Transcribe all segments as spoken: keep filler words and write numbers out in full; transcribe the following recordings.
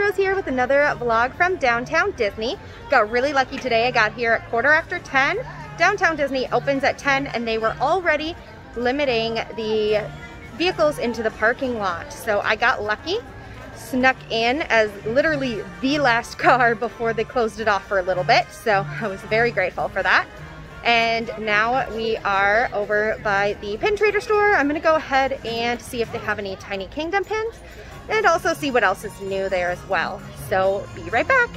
Rose here with another vlog from Downtown Disney. Got really lucky today. I got here at quarter after ten. Downtown Disney opens at ten and they were already limiting the vehicles into the parking lot. So I got lucky, snuck in as literally the last car before they closed it off for a little bit. So I was very grateful for that. And now we are over by the Pin Trader store. I'm gonna go ahead and see if they have any Tiny Kingdom pins and also see what else is new there as well. So be right back.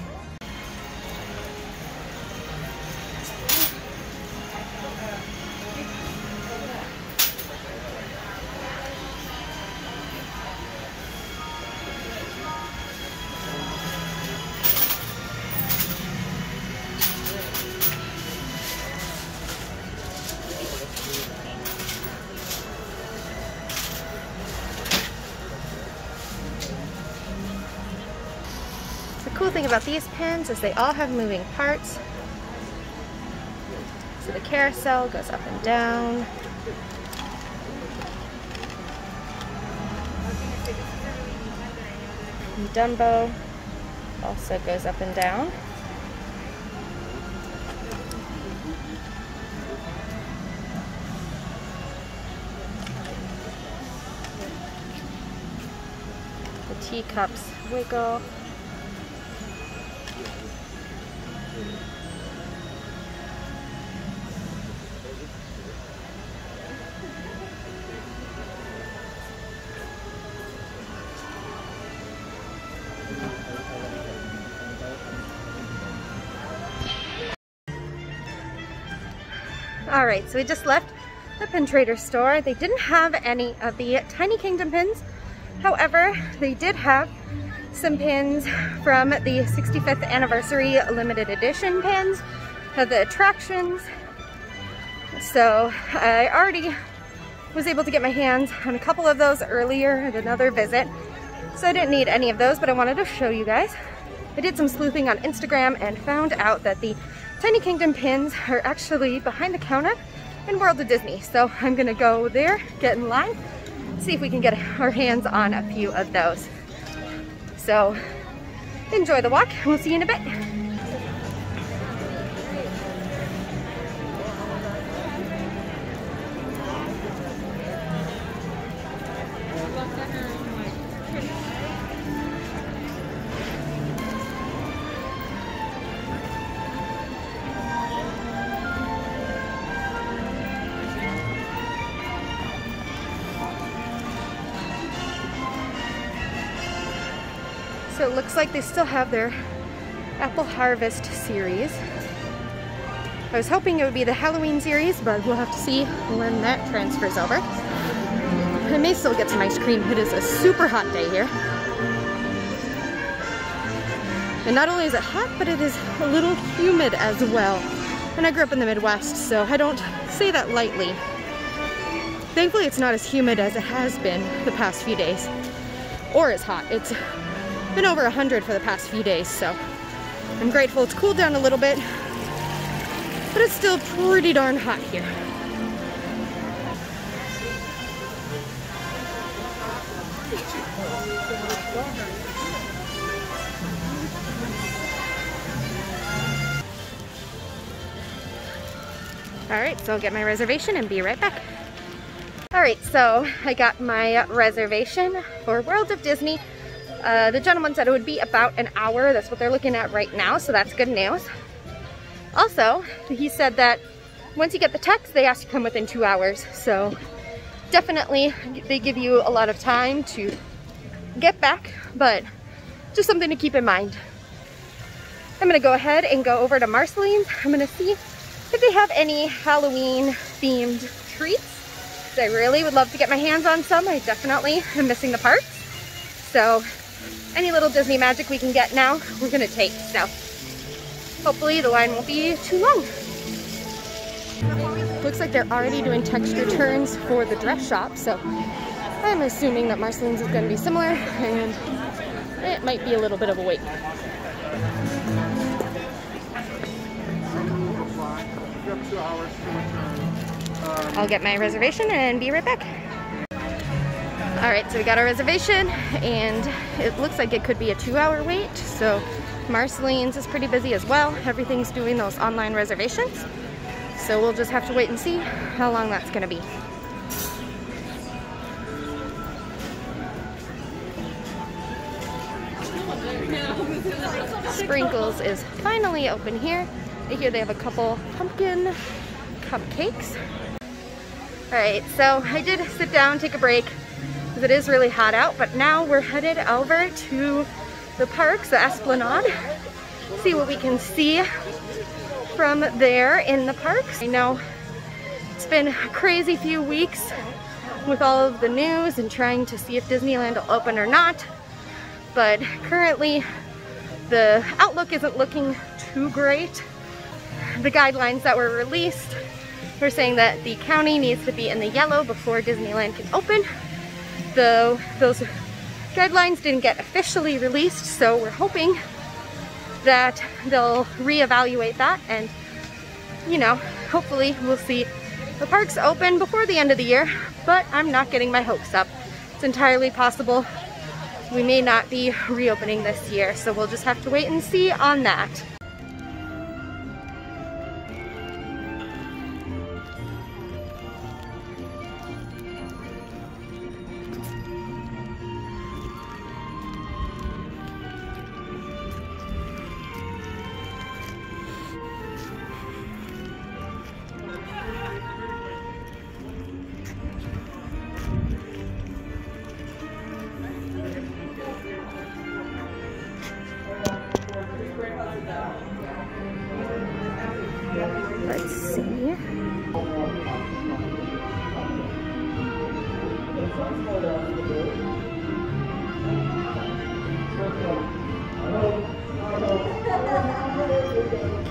Cool thing about these pins is they all have moving parts. So the carousel goes up and down. And Dumbo also goes up and down. The teacups wiggle. All right, so we just left the Pin Trader store. They didn't have any of the Tiny Kingdom pins. However, they did have some pins from the sixty-fifth anniversary limited edition pins of the attractions. So I already was able to get my hands on a couple of those earlier at another visit. So I didn't need any of those, but I wanted to show you guys. I did some sleuthing on Instagram and found out that the Tiny Kingdom pins are actually behind the counter in World of Disney. So I'm gonna go there, get in line, see if we can get our hands on a few of those. So enjoy the walk, we'll see you in a bit. So it looks like they still have their Apple Harvest series. I was hoping it would be the Halloween series, but we'll have to see when that transfers over. I may still get some ice cream. It is a super hot day here. And not only is it hot, but it is a little humid as well. And I grew up in the Midwest, so I don't say that lightly. Thankfully, it's not as humid as it has been the past few days, or as hot. It's been over one hundred for the past few days, so I'm grateful it's cooled down a little bit, but it's still pretty darn hot here. All right, so I'll get my reservation and be right back. All right, so I got my reservation for World of Disney. Uh, the gentleman said it would be about an hour. That's what they're looking at right now, so that's good news. Also, he said that once you get the text, they ask you to come within two hours. So definitely they give you a lot of time to get back, but just something to keep in mind. I'm gonna go ahead and go over to Marceline's. I'm gonna see if they have any Halloween themed treats. I really would love to get my hands on some. I definitely am missing the parts. So any little Disney magic we can get now, we're gonna take. So hopefully the line won't be too long. Looks like they're already doing texture turns for the dress shop, so I'm assuming that Marceline's is gonna be similar, and it might be a little bit of a wait. I'll get my reservation and be right back. Alright, so we got our reservation and it looks like it could be a two hour wait. So Marceline's is pretty busy as well. Everything's doing those online reservations. So we'll just have to wait and see how long that's gonna be. Sprinkles is finally open here. I hear they have a couple pumpkin cupcakes. Alright, so I did sit down, take a break, because it is really hot out, but now we're headed over to the parks, the Esplanade, see what we can see from there in the parks. I know it's been a crazy few weeks with all of the news and trying to see if Disneyland will open or not, but currently the outlook isn't looking too great. The guidelines that were released were saying that the county needs to be in the yellow before Disneyland can open, though those guidelines didn't get officially released, so we're hoping that they'll reevaluate that and, you know, hopefully we'll see the parks open before the end of the year, but I'm not getting my hopes up. It's entirely possible we may not be reopening this year, so we'll just have to wait and see on that.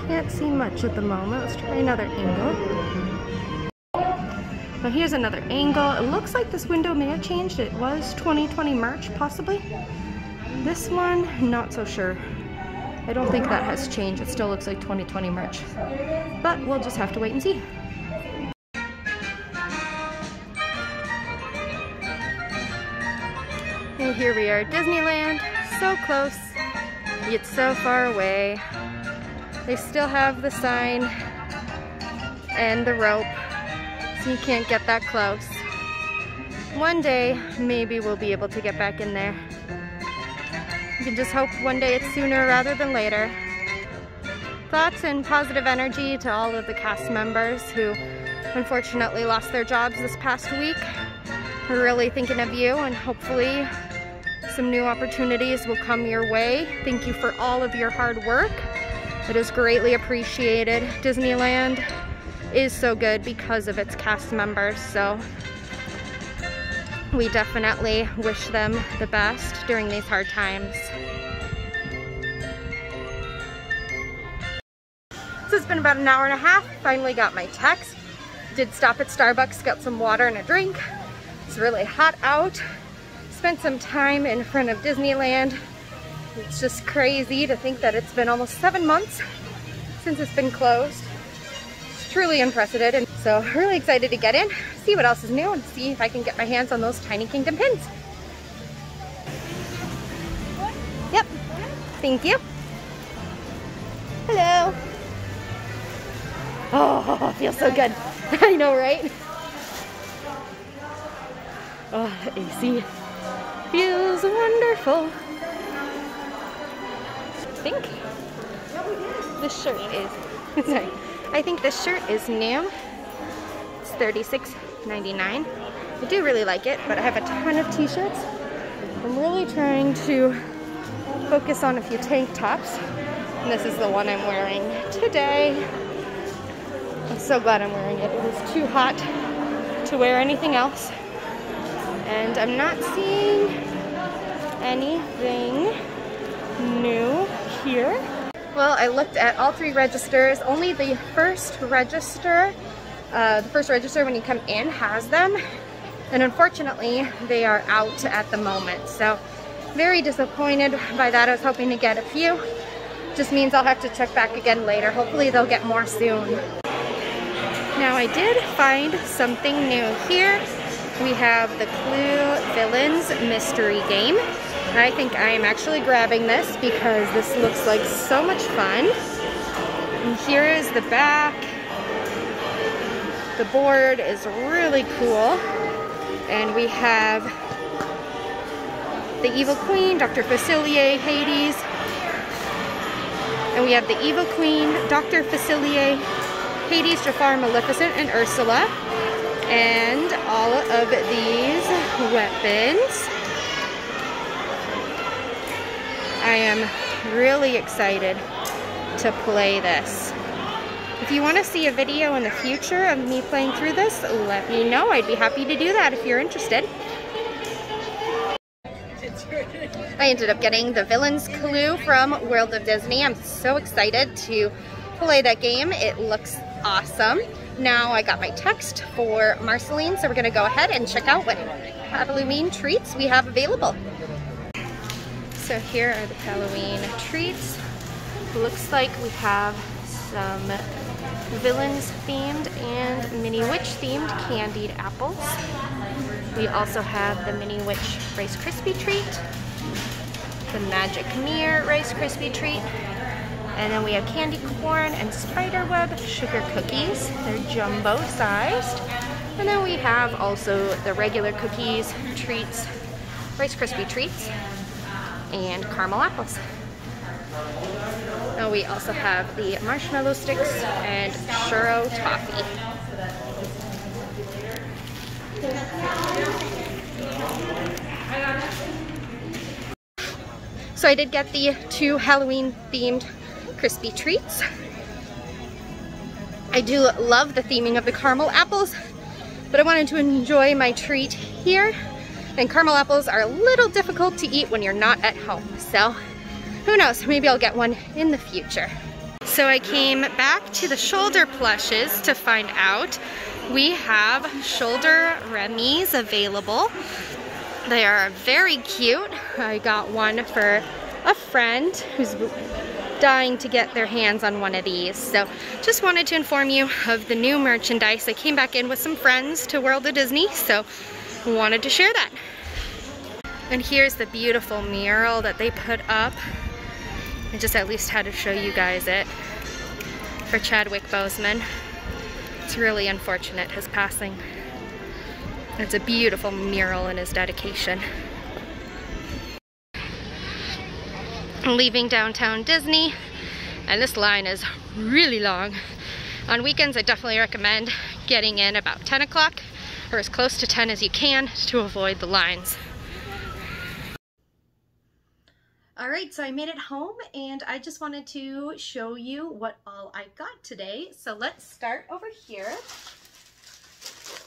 Can't see much at the moment. Let's try another angle. Now here's another angle. It looks like this window may have changed. It was twenty twenty March, possibly. This one, not so sure. I don't think that has changed. It still looks like twenty twenty March. But we'll just have to wait and see. And here we are at Disneyland. So close, yet so far away. They still have the sign and the rope, so you can't get that close. One day, maybe we'll be able to get back in there. You can just hope one day it's sooner rather than later. Thoughts and positive energy to all of the cast members who unfortunately lost their jobs this past week. We're really thinking of you, and hopefully some new opportunities will come your way. Thank you for all of your hard work. It is greatly appreciated. Disneyland is so good because of its cast members, so we definitely wish them the best during these hard times. So it's been about an hour and a half. Finally got my text. Did stop at Starbucks, got some water and a drink. It's really hot out. Spent some time in front of Disneyland. It's just crazy to think that it's been almost seven months since it's been closed. It's truly unprecedented. And so really excited to get in, see what else is new, and see if I can get my hands on those Tiny Kingdom pins. Yep, thank you. Hello. Oh, it feels so good. I know, right? Oh, the A C feels wonderful. I think this shirt is sorry. I think this shirt is new. It's thirty-six ninety-nine. I do really like it, but I have a ton of t-shirts. I'm really trying to focus on a few tank tops. And this is the one I'm wearing today. I'm so glad I'm wearing it. It was too hot to wear anything else. And I'm not seeing anything new here. Well, I looked at all three registers. Only the first register, uh, the first register when you come in has them, and unfortunately they are out at the moment. So very disappointed by that. I was hoping to get a few. Just means I'll have to check back again later. Hopefully they'll get more soon. Now I did find something new here. We have the Clue Villains Mystery Game. I think I am actually grabbing this because this looks like so much fun. And here is the back. The board is really cool. And we have the Evil Queen, Doctor Facilier, Hades. And we have the Evil Queen, Doctor Facilier, Hades, Jafar, Maleficent, and Ursula. And all of these weapons. I am really excited to play this. If you want to see a video in the future of me playing through this, let me know. I'd be happy to do that if you're interested. I ended up getting the Villain's Clue from World of Disney. I'm so excited to play that game. It looks awesome. Now I got my text for Marceline, so we're going to go ahead and check out what Halloween treats we have available. So here are the Halloween treats. Looks like we have some villains themed and mini witch themed candied apples. We also have the mini witch Rice Krispie treat, the magic mirror Rice Krispie treat, and then we have candy corn and spider web sugar cookies. They're jumbo sized. And then we have also the regular cookies, treats, Rice Krispie treats, and caramel apples. Now we also have the marshmallow sticks and churro toffee. So I did get the two Halloween themed crispy treats. I do love the theming of the caramel apples, but I wanted to enjoy my treat here. And caramel apples are a little difficult to eat when you're not at home, so who knows, maybe I'll get one in the future. So I came back to the shoulder plushes to find out we have shoulder Remy's available. They are very cute. I got one for a friend who's dying to get their hands on one of these. So just wanted to inform you of the new merchandise. I came back in with some friends to World of Disney, so wanted to share that. And here's the beautiful mural that they put up. I just at least had to show you guys it, for Chadwick Boseman. It's really unfortunate, his passing. It's a beautiful mural in his dedication. I'm leaving Downtown Disney, and this line is really long. On weekends, I definitely recommend getting in about ten o'clock, or as close to ten as you can, to avoid the lines. All right, so I made it home and I just wanted to show you what all I got today. So let's start over here.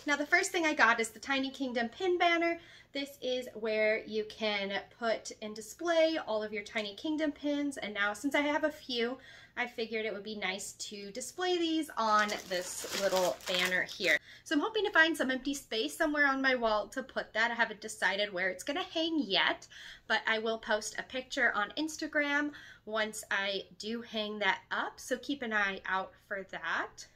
Now the first thing I got is the Tiny Kingdom pin banner. This is where you can put and display all of your Tiny Kingdom pins. And now since I have a few, I figured it would be nice to display these on this little banner here. So I'm hoping to find some empty space somewhere on my wall to put that. I haven't decided where it's gonna hang yet, but I will post a picture on Instagram once I do hang that up. So keep an eye out for that.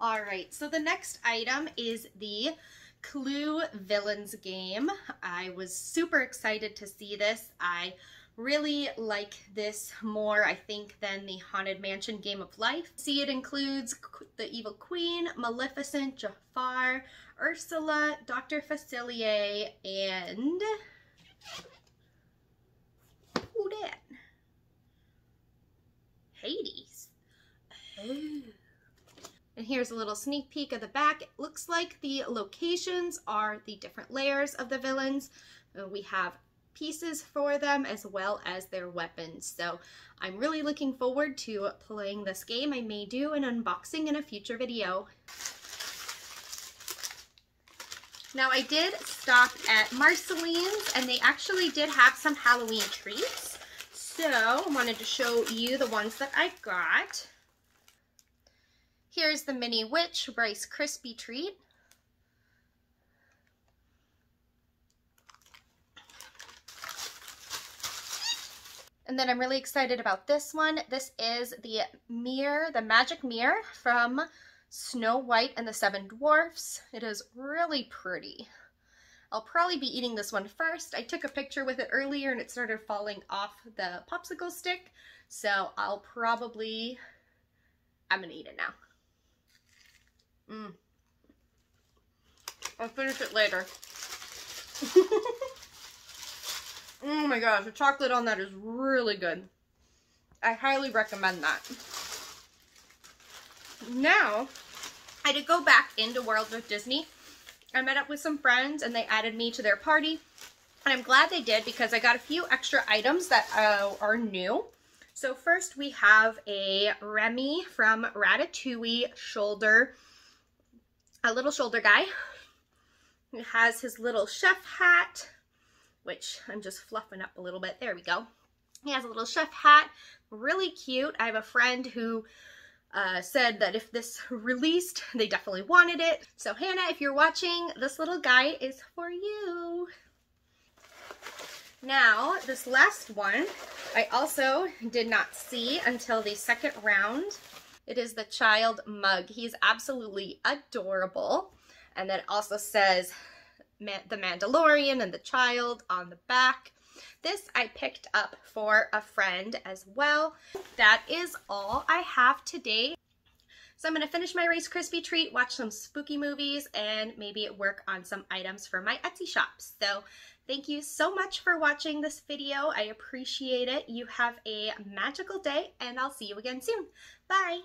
All right, so the next item is the Clue Villains game. I was super excited to see this. I really like this more, I think, than the Haunted Mansion Game of Life. See, it includes the Evil Queen, Maleficent, Jafar, Ursula, Doctor Facilier, and who that? Hades. Oh. And here's a little sneak peek of the back. It looks like the locations are the different layers of the villains. We have pieces for them as well as their weapons. So I'm really looking forward to playing this game. I may do an unboxing in a future video. Now I did stop at Marceline's and they actually did have some Halloween treats. So I wanted to show you the ones that I got. Here's the Mini Witch Rice Krispie treat. And then I'm really excited about this one. This is the mirror, the magic mirror from Snow White and the Seven Dwarfs. It is really pretty. I'll probably be eating this one first. I took a picture with it earlier and it started falling off the popsicle stick. So I'll probably, I'm gonna eat it now. Mm. I'll finish it later. Oh my gosh, the chocolate on that is really good. I highly recommend that. Now, I did go back into World of Disney. I met up with some friends and they added me to their party. And I'm glad they did because I got a few extra items that uh, are new. So first we have a Remy from Ratatouille shoulder, a little shoulder guy. He has his little chef hat, which I'm just fluffing up a little bit. There we go. He has a little chef hat, really cute. I have a friend who uh, said that if this released, they definitely wanted it. So Hannah, if you're watching, this little guy is for you. Now, this last one, I also did not see until the second round. It is the child mug. He's absolutely adorable. And then it also says The Mandalorian and the child on the back. This I picked up for a friend as well. That is all I have today. So I'm going to finish my Rice Krispie treat, watch some spooky movies, and maybe work on some items for my Etsy shop. So thank you so much for watching this video. I appreciate it. You have a magical day, and I'll see you again soon. Bye!